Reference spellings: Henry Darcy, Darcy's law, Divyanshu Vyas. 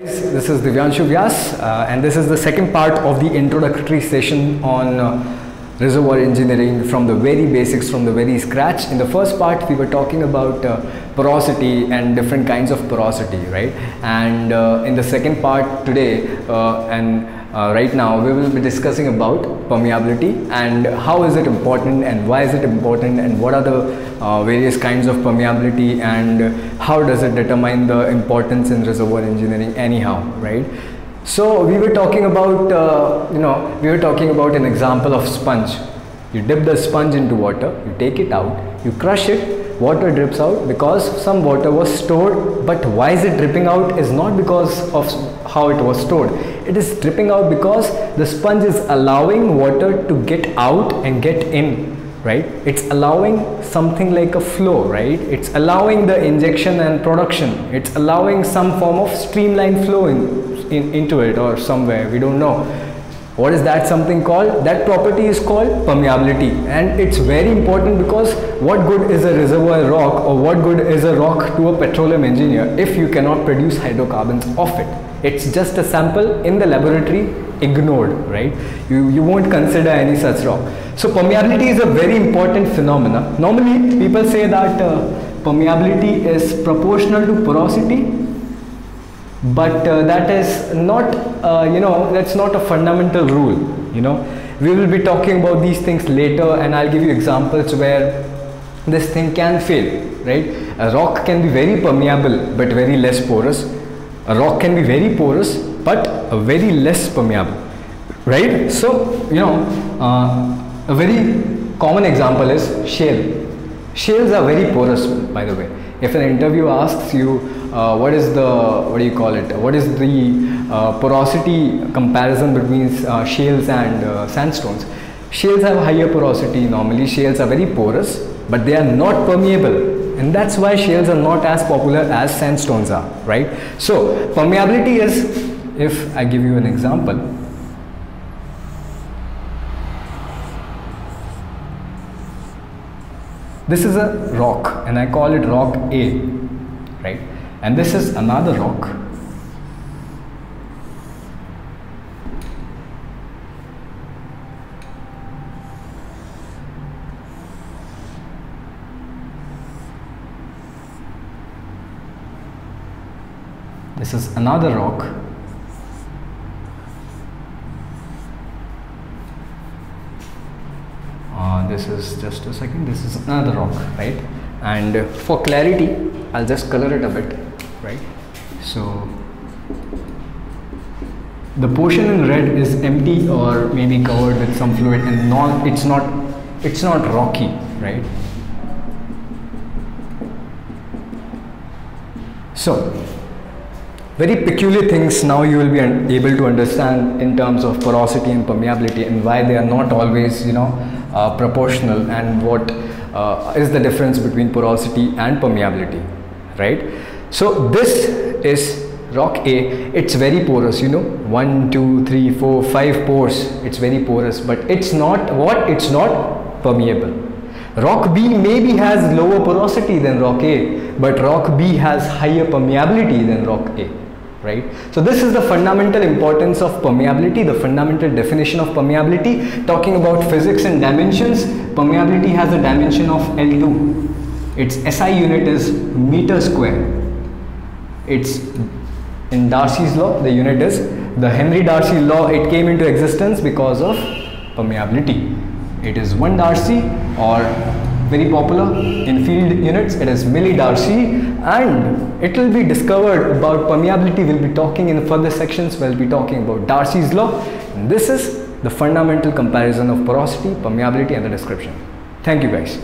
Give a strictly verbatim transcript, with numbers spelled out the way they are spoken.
This is Divyanshu Vyas uh, and this is the second part of the introductory session on uh, reservoir engineering from the very basics, from the very scratch. In the first part we were talking about uh, porosity and different kinds of porosity, right? And uh, in the second part today uh, and uh, right now we will be discussing about permeability and how is it important and why is it important and what are the Uh, various kinds of permeability and uh, how does it determine the importance in reservoir engineering anyhow, right? So we were talking about uh, you know we were talking about an example of sponge. You dip the sponge into water, you take it out, you crush it, water drips out because some water was stored. But why is it dripping out is not because of how it was stored. It is dripping out because the sponge is allowing water to get out and get in. Right? It's allowing something like a flow, right? It's allowing the injection and production. It's allowing some form of streamlined flow in, in, into it or somewhere, we don't know. What is that something called? That property is called permeability, and it's very important because what good is a reservoir rock or what good is a rock to a petroleum engineer if you cannot produce hydrocarbons of it? It's just a sample in the laboratory, ignored, right? You, you won't consider any such rock. So permeability is a very important phenomena. Normally people say that uh, permeability is proportional to porosity, but uh, that is not, uh, you know, that's not a fundamental rule, you know. We will be talking about these things later and I'll give you examples where this thing can fail, right? A rock can be very permeable but very less porous. A rock can be very porous but a very less permeable, right? So, you know, uh, a very common example is shale. Shales are very porous, by the way. If an interview asks you uh, what is the, what do you call it, what is the uh, porosity comparison between uh, shales and uh, sandstones, shales have higher porosity normally. Shales are very porous, but they are not permeable. And that's why shales are not as popular as sandstones are, right? So permeability is, if I give you an example, this is a rock and I call it rock A, right? And this is another rock. This is another rock. Uh, this is just a second. This is another rock, right? And uh, for clarity, I'll just color it a bit, right? So the portion in red is empty or maybe covered with some fluid, and not it's not it's not rocky, right? So very peculiar things now you will be able to understand in terms of porosity and permeability and why they are not always, you know, uh, proportional, and what uh, is the difference between porosity and permeability, right? So this is rock A. It's very porous, you know, one, two, three, four, five pores. It's very porous, but it's not what? It's not permeable. Rock B maybe has lower porosity than rock A, but rock B has higher permeability than rock A. Right? So this is the fundamental importance of permeability, the fundamental definition of permeability. Talking about physics and dimensions, permeability has a dimension of L two. Its S I unit is meter square. It's in Darcy's law, the unit is the Henry Darcy law. It came into existence because of permeability. It is one Darcy, or very popular in field units, it is milli Darcy. And it will be discovered about permeability. We'll be talking in further sections. We'll be talking about Darcy's law. And this is the fundamental comparison of porosity, permeability, and the description. Thank you, guys.